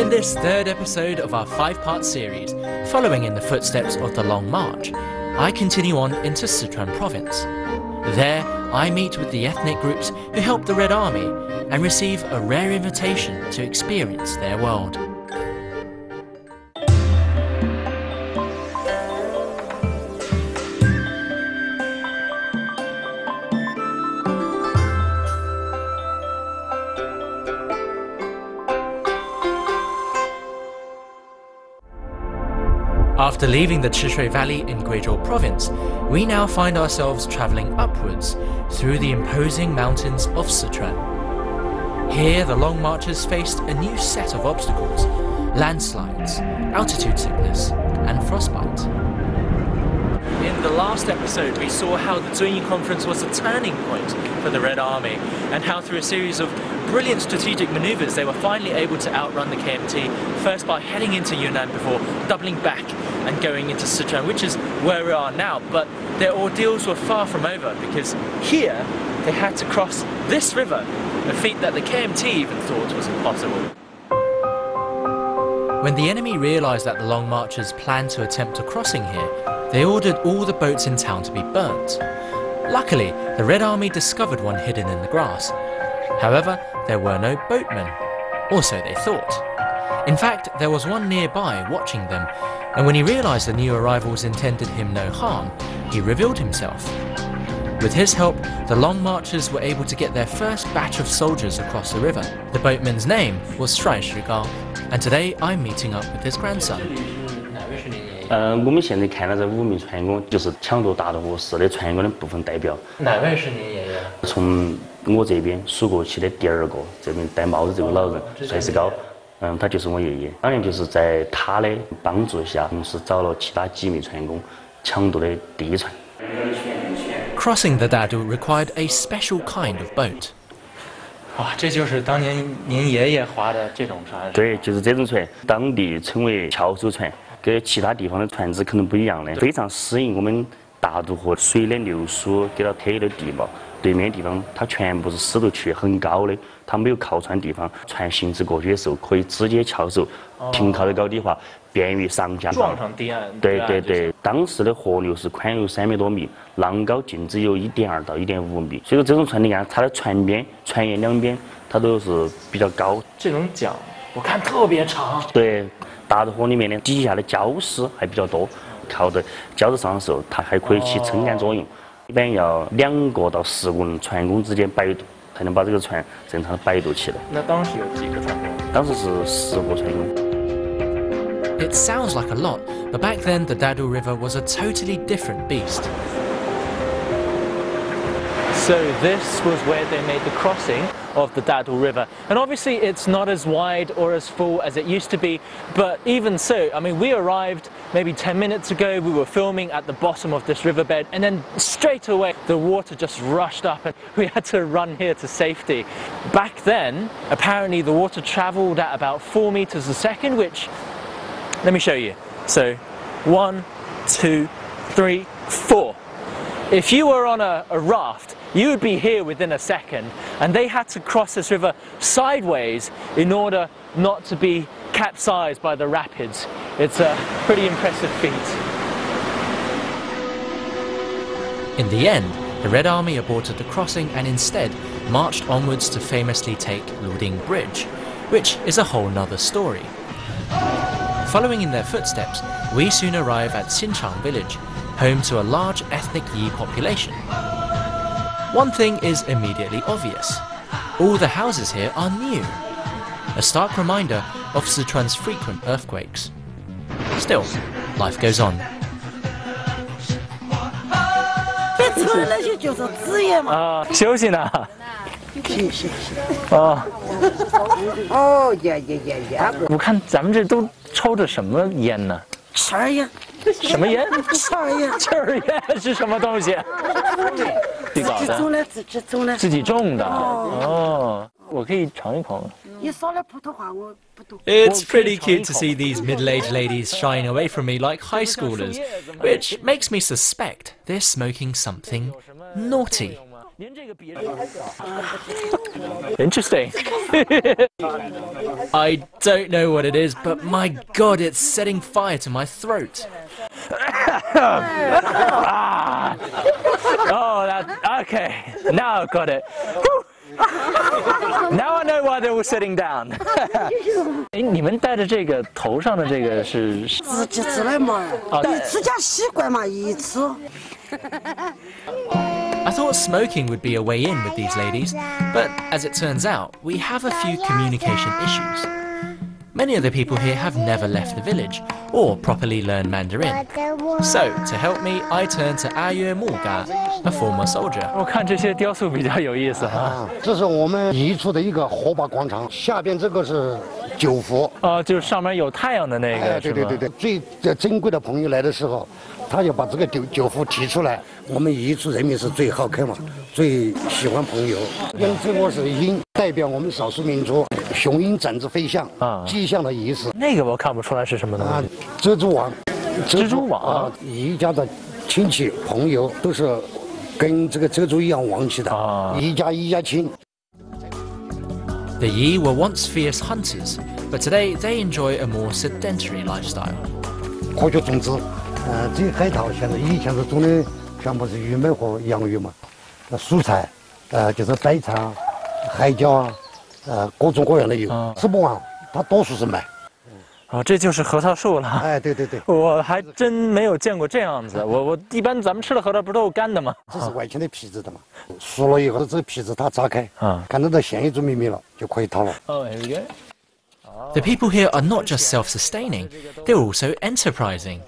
in this third episode of our five-part series, following in the footsteps of the Long March, I continue on into Sichuan province. There, I meet with the ethnic groups who helped the Red Army and receive a rare invitation to experience their world. After leaving the Chishui Valley in Guizhou province, we now find ourselves travelling upwards through the imposing mountains of Sichuan. Here the Long Marchers faced a new set of obstacles: landslides, altitude sickness and frostbite. In the last episode we saw how the Zunyi Conference was a turning point for the Red Army and how through a series of brilliant strategic manoeuvres they were finally able to outrun the KMT, first by heading into Yunnan before doubling back and going into Sichuan, which is where we are now. But their ordeals were far from over, because here they had to cross this river, a feat that the KMT even thought was impossible. When the enemy realised that the Long Marchers planned to attempt a crossing here, they ordered all the boats in town to be burnt. Luckily, the Red Army discovered one hidden in the grass. However, there were no boatmen, or so they thought. In fact, there was one nearby watching them, and when he realised the new arrivals intended him no harm, he revealed himself. With his help, the Long Marchers were able to get their first batch of soldiers across the river. The boatman's name was Shuai Shugao, and today I'm meeting up with his grandson. Crossing the Dadu required a special kind of boat. It sounds like a lot, but back then the Dadu River was a totally different beast. So this was where they made the crossing of the Dadu River, and obviously it's not as wide or as full as it used to be, but even so, I mean, we arrived maybe 10 minutes ago, we were filming at the bottom of this riverbed, and then straight away the water just rushed up and we had to run here to safety. Back then, apparently the water travelled at about 4 meters a second, which, let me show you. So 1, 2, 3, 4. If you were on a raft, you would be here within a second, and they had to cross this river sideways in order not to be capsized by the rapids. It's a pretty impressive feat. In the end, the Red Army aborted the crossing and instead marched onwards to famously take Luding Bridge, which is a whole nother story. Following in their footsteps, we soon arrive at Xinchang village, home to a large ethnic Yi population. One thing is immediately obvious: all the houses here are new, a stark reminder of Sichuan's frequent earthquakes. Still, life goes on. It's pretty cute to see these middle-aged ladies shying away from me like high schoolers, which makes me suspect they're smoking something naughty. Interesting. I don't know what it is, but my God, it's setting fire to my throat. Oh, that, okay. Now I've got it. Now I know why they're all sitting down. I thought smoking would be a way in with these ladies, but as it turns out, we have a few communication issues. Many of the people here have never left the village or properly learned Mandarin. So, to help me, I turn to Aye Muga, a former soldier. The Yi were once fierce hunters, but today they enjoy a more sedentary lifestyle. 海椒啊, 各种各样的油, 吃不完, 它多数是买。 哦，这就是核桃树了。 哎，对对对。 我还真没有见过这样子。 我一般咱们吃的核桃不都是干的吗？ 这是外层的皮子的嘛。 熟了以后这皮子它炸开, 看到它咸一煮米米了就可以掏了。 Oh, here we go. The people here are not just self-sustaining, they're also enterprising.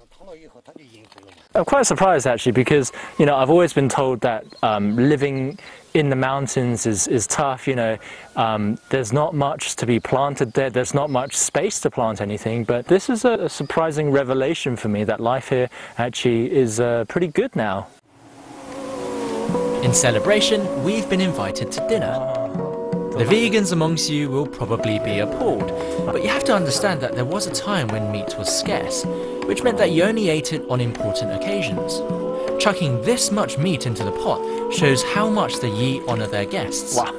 I'm quite surprised actually, because, you know, I've always been told that living in the mountains is tough, you know, there's not much to be planted there, there's not much space to plant anything, but this is a surprising revelation for me that life here actually is pretty good now. In celebration, we've been invited to dinner. The vegans amongst you will probably be appalled, but you have to understand that there was a time when meat was scarce, which meant that you only ate it on important occasions. Chucking this much meat into the pot shows how much the Yi honour their guests. Wow,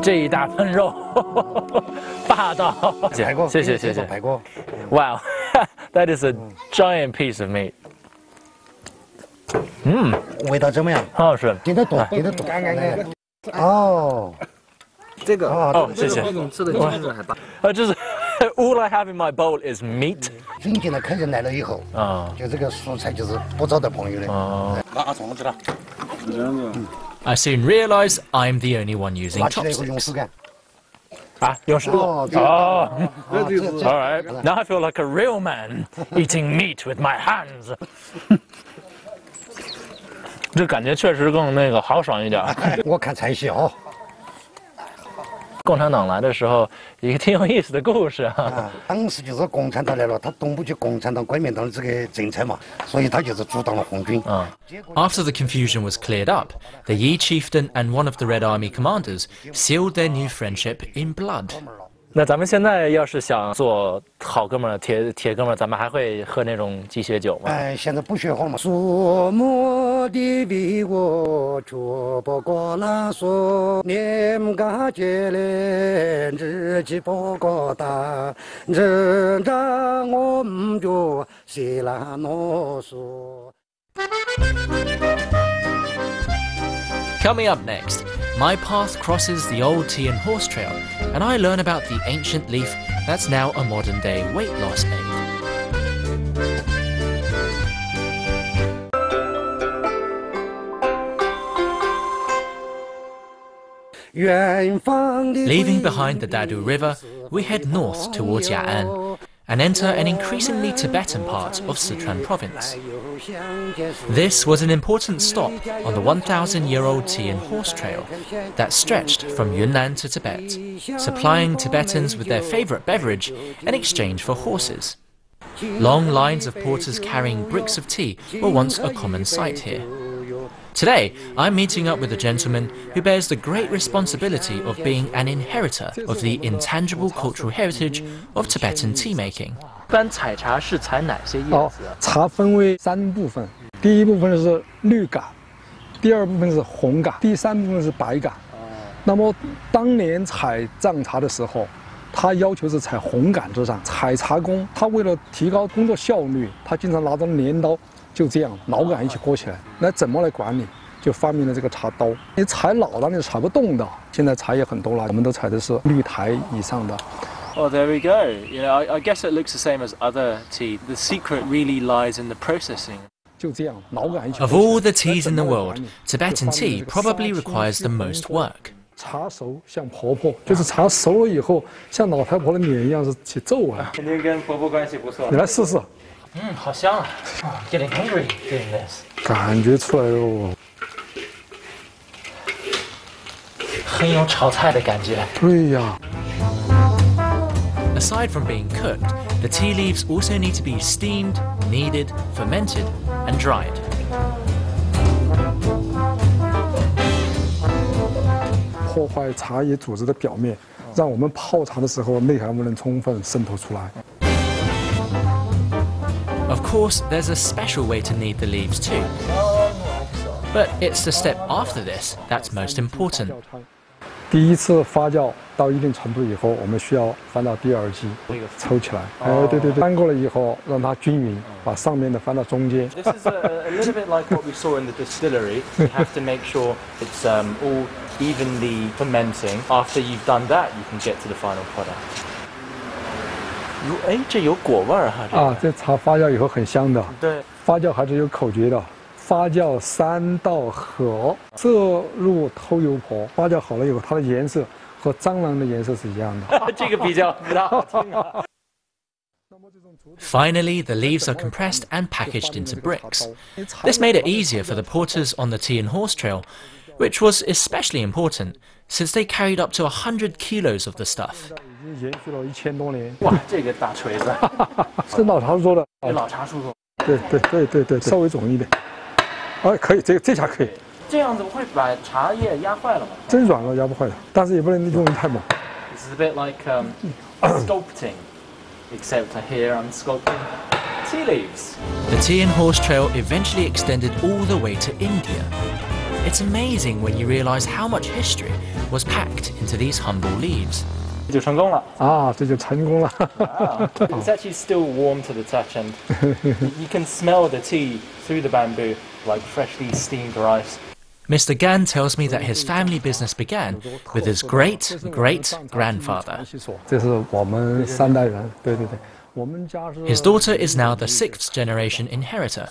这一大盆肉, 霸道. 谢谢谢谢. Wow, that is a giant piece of meat. 味道怎么样? 好好吃. 给它躲。哦, 这个. 哦，谢谢. 这是 all I have in my bowl is meat. 新鲜的客人来了以后, 就这个蔬菜就是不招的朋友了。 I soon realize I'm the only one using chopsticks. 啊，用手。 All right. Now I feel like a real man eating meat with my hands. 这感觉确实更那个豪爽一点。 我看才行哦。 共产党来的时候, 一个挺有意思的故事啊。 当时就是共产党来了, 他懂不就共产党、国民党的这个政策嘛, 所以他就是阻挡了红军。 After the confusion was cleared up, the Yi chieftain and one of the Red Army commanders sealed their new friendship in blood. 那咱们现在要是想做好哥们儿、铁哥们儿，咱们还会喝那种鸡血酒吗？ 现在不学好嘛。 Coming up next, my path crosses the old tea and horse trail, and I learn about the ancient leaf that's now a modern-day weight loss aid. Leaving behind the Dadu River, we head north towards Ya'an and enter an increasingly Tibetan part of Sichuan province. This was an important stop on the 1,000-year-old tea and horse trail that stretched from Yunnan to Tibet, supplying Tibetans with their favorite beverage in exchange for horses. Long lines of porters carrying bricks of tea were once a common sight here. Today, I'm meeting up with a gentleman who bears the great responsibility of being an inheritor of the intangible cultural heritage of Tibetan tea making. 第二部分是红噶，第三部分是白噶。那么当年采藏茶的时候，他要求是采红杆之上。采茶工他为了提高工作效率，他经常拿着镰刀就这样老杆一起割起来。那怎么来管理？就发明了这个茶刀。你采老了，你采不动的。现在茶也很多了，我们都采的是绿苔以上的。 Well, there we go. You know, I guess it looks the same as other tea. The secret really lies in the processing. Of all the teas in the world, Tibetan tea probably requires the most work. 茶熟像婆婆，就是茶熟了以后，像老太婆的脸一样是起皱纹。肯定跟婆婆关系不错。你来试试。嗯，好香啊 ！Getting hungry doing this. 感觉出来喽。很有炒菜的感觉。对呀。 Aside from being cooked, the tea leaves also need to be steamed, kneaded, fermented, and dried. Of course, there's a special way to knead the leaves too. But it's the step after this that's most important. 第一次发酵到一定程度以后，我们需要翻到第二季，抽起来。哎，对对对，翻过了以后，让它均匀，把上面的翻到中间。This is a little bit like what we saw in the distillery. You have to make sure it's all evenly fermenting. After you've done that, you can get to the final product. 哎，这有果味儿哈。啊，这茶发酵以后很香的。对，发酵还是有口诀的。 发酵三到合，这入偷油婆。发酵好了以后，它的颜色和蟑螂的颜色是一样的。这个比较不大好听啊。Finally, the leaves are compressed and packaged into bricks. This made it easier for the porters on the tea and horse trail, which was especially important since they carried up to 100 kilos of the stuff. 已经延续了1000多年。哇，这个大锤子！是老茶叔说的。老茶叔说。对对对对对，稍微肿一点。 哎，可以，这下可以。这样子不会把茶叶压坏了吗？真软了，压不坏的，但是也不能用力太猛。It's a bit like sculpting, except here I'm sculpting tea leaves. The tea and horse trail eventually extended all the way to India. It's amazing when you realize how much history was packed into these humble leaves. 就成功了啊！这就成功了。It's actually still warm to the touch, and you can smell the tea through the bamboo like freshly steamed rice. Mr. Gan tells me that his family business began with his great-great-grandfather. His daughter is now the 6th-generation inheritor.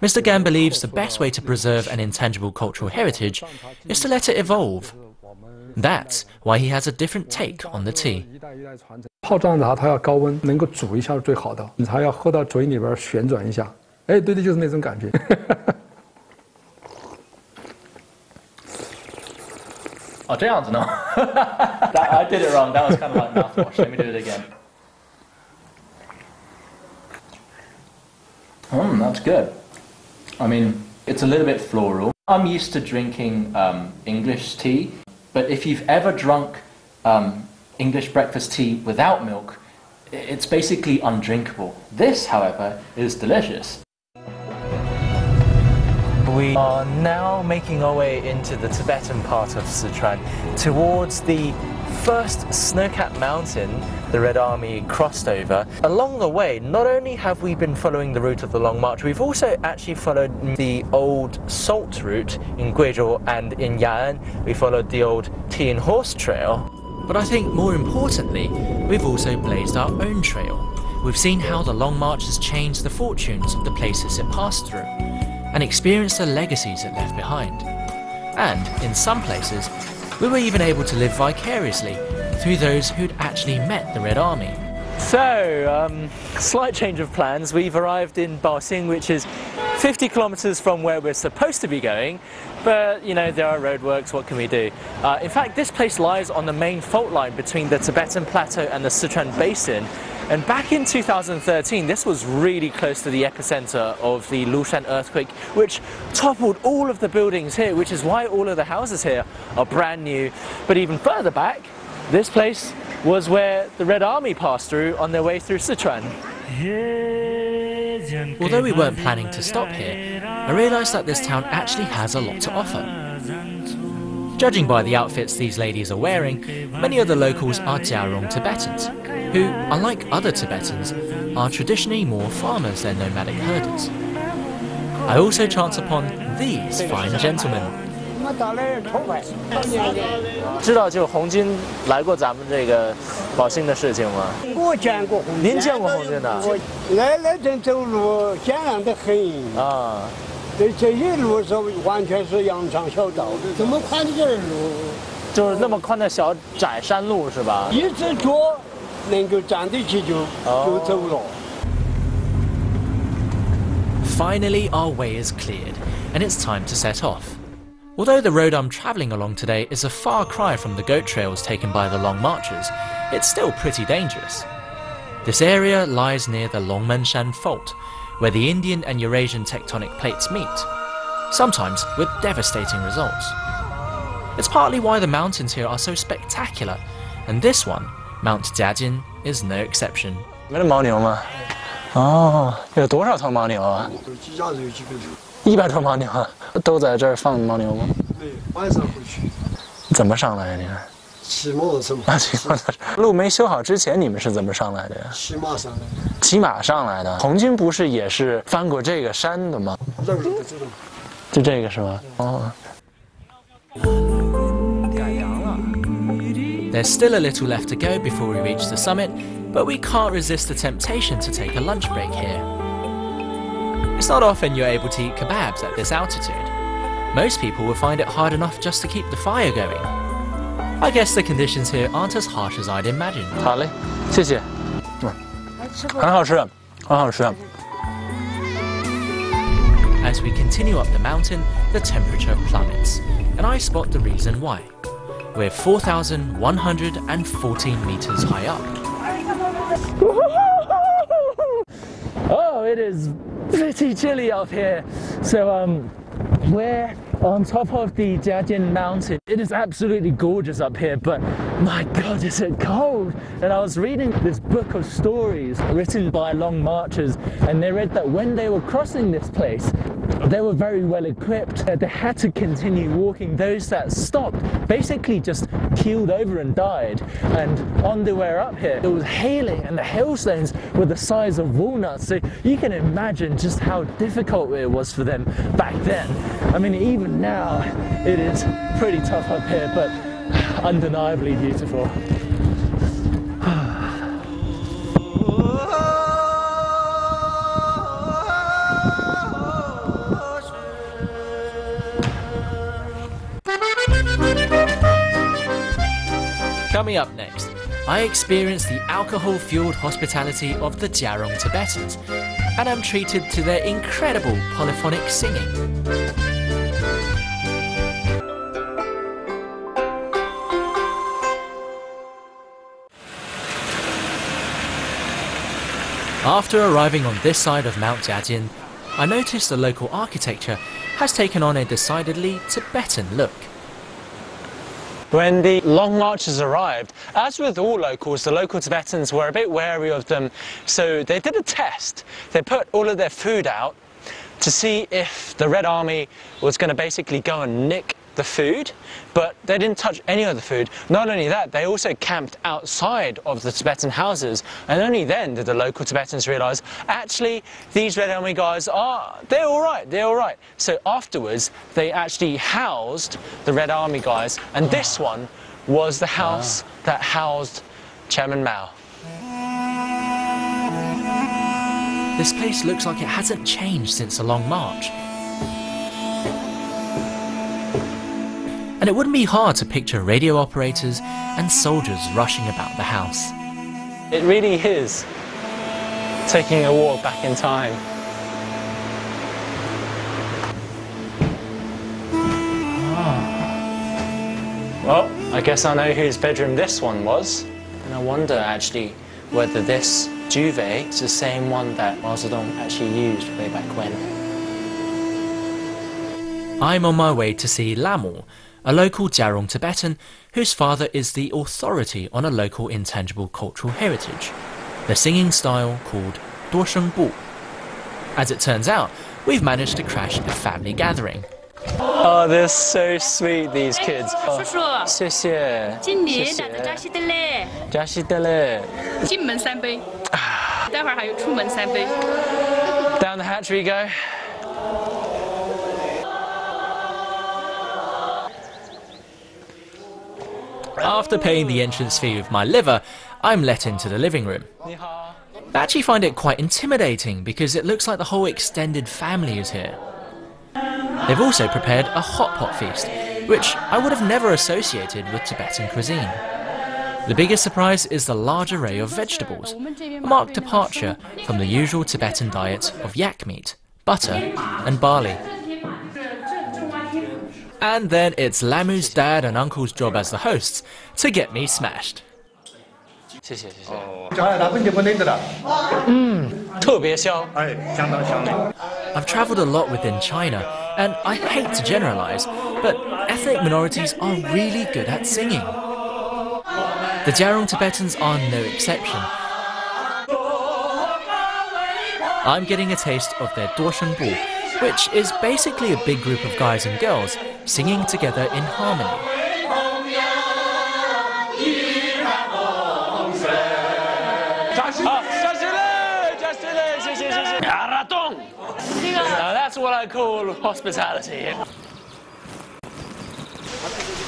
Mr. Gan believes the best way to preserve an intangible cultural heritage is to let it evolve. That's why he has a different take on the tea. 泡藏茶它要高温，能够煮一下是最好的。你茶要喝到嘴里边旋转一下，哎，对对，就是那种感觉。哦，这样子呢 ？I did it wrong. That was kind of like mouthwash. Let me do it again. That's good. I mean, it's a little bit floral. I'm used to drinking English tea. But if you've ever drunk English breakfast tea without milk, it's basically undrinkable. This, however, is delicious. We are now making our way into the Tibetan part of Sichuan, towards the first snow-capped mountain the Red Army crossed over. Along the way, not only have we been following the route of the Long March, we've also actually followed the old salt route in Guizhou and in Ya'an. We followed the old tea and horse trail. But I think more importantly, we've also blazed our own trail. We've seen how the Long March has changed the fortunes of the places it passed through, and experienced the legacies it left behind. And, in some places, we were even able to live vicariously through those who'd actually met the Red Army. So, slight change of plans. We've arrived in Baoxing, which is 50 kilometers from where we're supposed to be going, but, you know, there are roadworks, what can we do? In fact, this place lies on the main fault line between the Tibetan Plateau and the Sichuan Basin, and back in 2013, this was really close to the epicenter of the Lushan earthquake, which toppled all of the buildings here, which is why all of the houses here are brand new. But even further back, this place was where the Red Army passed through on their way through Sichuan. Although we weren't planning to stop here, I realised that this town actually has a lot to offer. Judging by the outfits these ladies are wearing, many of the locals are Jiarong Tibetans, who, unlike other Tibetans, are traditionally more farmers than nomadic herders. I also chance upon these fine gentlemen. Finally, our way is cleared, and it's time to set off. Although the road I'm travelling along today is a far cry from the goat trails taken by the Long Marchers, it's still pretty dangerous. This area lies near the Longmenshan Fault, where the Indian and Eurasian tectonic plates meet, sometimes with devastating results. It's partly why the mountains here are so spectacular, and this one, Mount Jiajin, is no exception. There's still a little left to go before we reach the summit, but we can't resist the temptation to take a lunch break here. It's not often you're able to eat kebabs at this altitude. Most people will find it hard enough just to keep the fire going. I guess the conditions here aren't as harsh as I'd imagined. As we continue up the mountain, the temperature plummets, and I spot the reason why. We're 4,114 meters high up. Oh, it is pretty chilly up here. So we're on top of the Jiajin mountain. It is absolutely gorgeous up here, but my god, is it cold. And I was reading this book of stories written by Long Marchers, and they read that when they were crossing this place, they were very well equipped. They had to continue walking. Those that stopped basically just keeled over and died. And on the way up here, it was hailing, and the hailstones were the size of walnuts. So you can imagine just how difficult it was for them back then. I mean, even now, it is pretty tough up here, but undeniably beautiful. Coming up next, I experience the alcohol-fueled hospitality of the Jiarong Tibetans, and I'm treated to their incredible polyphonic singing. After arriving on this side of Mount Jiajin, I noticed the local architecture has taken on a decidedly Tibetan look. When the Long Marchers arrived, as with all locals, the local Tibetans were a bit wary of them, so they did a test. They put all of their food out to see if the Red Army was going to basically go and nick the food, but they didn't touch any of the food. Not only that, they also camped outside of the Tibetan houses, and only then did the local Tibetans realize, actually, these Red Army guys they're all right, they're all right. So afterwards, they actually housed the Red Army guys, and this one was the house that housed Chairman Mao. This place looks like it hasn't changed since the Long March. And it wouldn't be hard to picture radio operators and soldiers rushing about the house. It really is taking a walk back in time. Ah. Well, I guess I know whose bedroom this one was. And I wonder actually whether this duvet is the same one that Mao Zedong actually used way back when. I'm on my way to see Lamour, a local Jiarong Tibetan whose father is the authority on a local intangible cultural heritage, the singing style called Duoshengbu. As it turns out, we've managed to crash a family gathering. Oh, they're so sweet, these kids. Oh, down the hatch we go. After paying the entrance fee with my liver, I'm let into the living room. I actually find it quite intimidating because it looks like the whole extended family is here. They've also prepared a hot pot feast, which I would have never associated with Tibetan cuisine. The biggest surprise is the large array of vegetables, a marked departure from the usual Tibetan diet of yak meat, butter and barley. And then it's Lamu's dad and uncle's job as the hosts to get me smashed. I've travelled a lot within China, and I hate to generalise, but ethnic minorities are really good at singing. The Jiarong Tibetans are no exception. I'm getting a taste of their Duoshengbu, which is basically a big group of guys and girls singing together in harmony. Now that's what I call hospitality.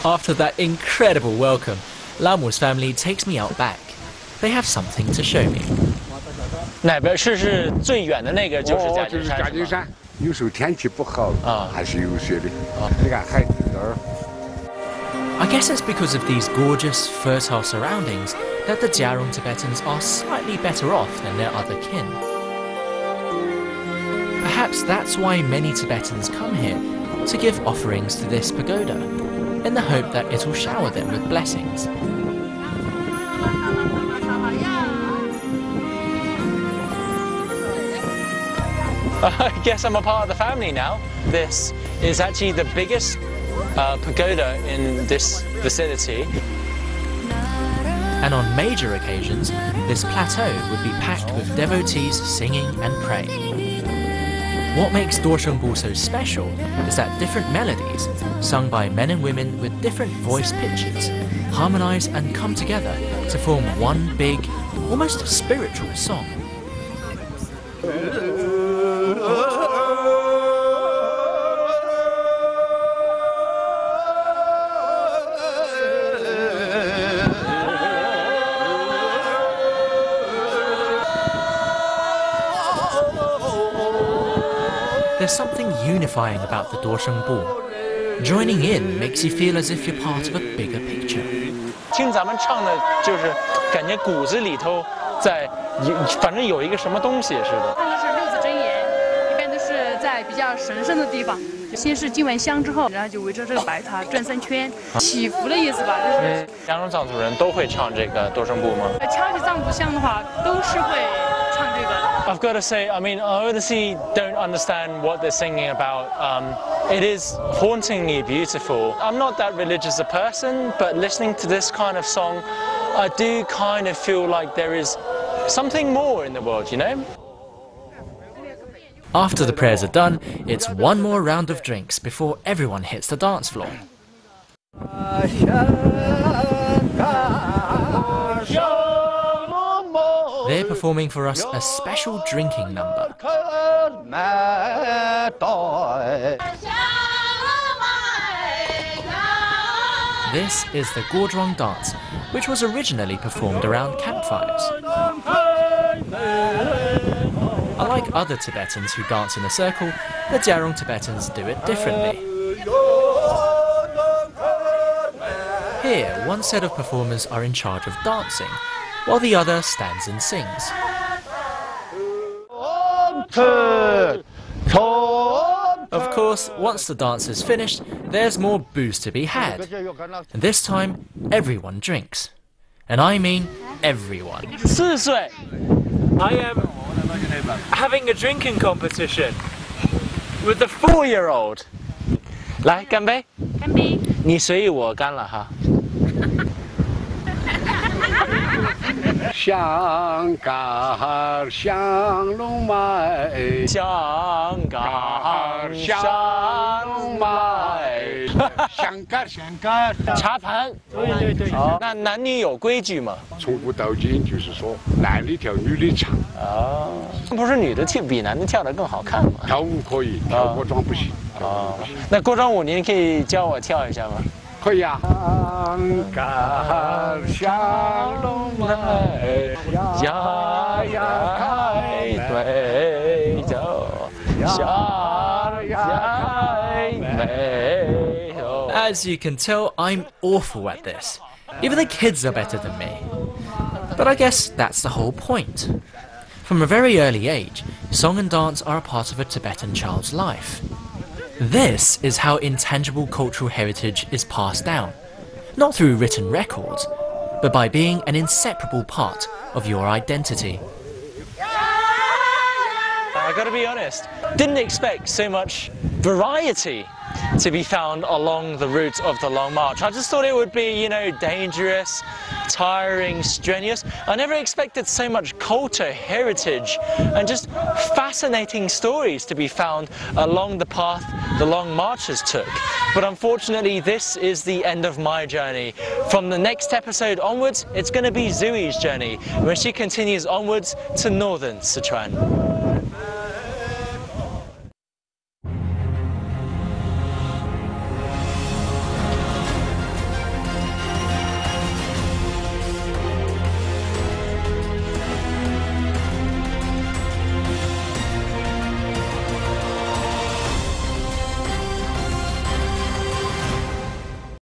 After that incredible welcome, Lamour's family takes me out back. They have something to show me. I guess it's because of these gorgeous, fertile surroundings that the Jiarong Tibetans are slightly better off than their other kin. Perhaps that's why many Tibetans come here, to give offerings to this pagoda, in the hope that it'll shower them with blessings. I guess I'm a part of the family now. This is actually the biggest pagoda in this vicinity. And on major occasions, this plateau would be packed with devotees singing and praying. What makes Duoshengbu so special is that different melodies, sung by men and women with different voice pitches, harmonise and come together to form one big, almost spiritual song. There's something unifying about the Duoshengbu. Joining in makes you feel as if you're part of a bigger picture. I've got to say, I mean, I honestly don't understand what they're singing about. It is hauntingly beautiful. I'm not that religious a person, but listening to this kind of song, I do kind of feel like there is something more in the world, you know? After the prayers are done, it's one more round of drinks before everyone hits the dance floor. They're performing for us a special drinking number. This is the Guozhuang dance, which was originally performed around campfires. Unlike other Tibetans who dance in a circle, the Jiarong Tibetans do it differently. Here, one set of performers are in charge of dancing, while the other stands and sings. Of course, once the dance is finished, there's more booze to be had. And this time, everyone drinks. And I mean everyone. I am having a drinking competition with the 4-year-old. Lai, Ganbei. Ganbei. Ni sui wo gan la ha. 茶盘 对，那男女有规矩吗？从古到今就是说，男的跳，女的唱。啊，不是女的跳比男的跳得更好看吗？跳舞可以，跳古装不行。啊，那古装舞您可以教我跳一下吗？可以啊。As you can tell, I'm awful at this. Even the kids are better than me. But I guess that's the whole point. From a very early age, song and dance are a part of a Tibetan child's life. This is how intangible cultural heritage is passed down, not through written records, but by being an inseparable part of your identity. I gotta be honest, didn't expect so much variety to be found along the route of the Long March. I just thought it would be, you know, dangerous, tiring, strenuous. I never expected so much culture, heritage, and just fascinating stories to be found along the path the Long Marchers took. But unfortunately, this is the end of my journey. From the next episode onwards, it's going to be Zuyi's journey, when she continues onwards to northern Sichuan.